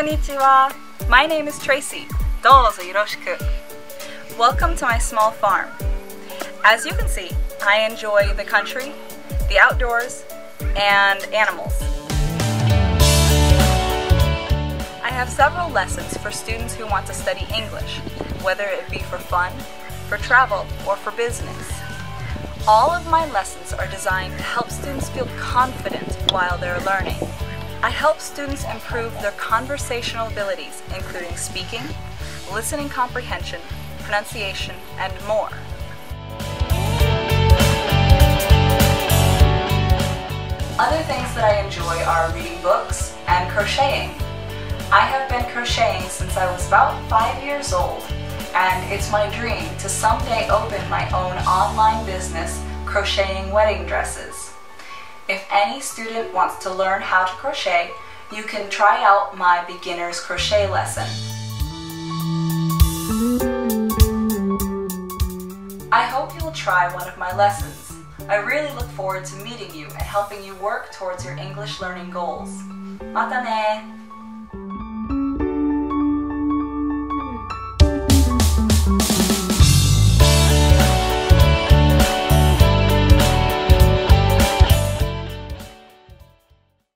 Konnichiwa. My name is Tracy. Dozo yoroshiku. Welcome to my small farm. As you can see, I enjoy the country, the outdoors, and animals. I have several lessons for students who want to study English, whether it be for fun, for travel, or for business. All of my lessons are designed to help students feel confident while they're learning. I help students improve their conversational abilities, including speaking, listening comprehension, pronunciation, and more. Other things that I enjoy are reading books and crocheting. I have been crocheting since I was about 5 years old, and it's my dream to someday open my own online business crocheting wedding dresses. If any student wants to learn how to crochet, you can try out my beginner's crochet lesson. I hope you will try one of my lessons. I really look forward to meeting you and helping you work towards your English learning goals. Mata ne!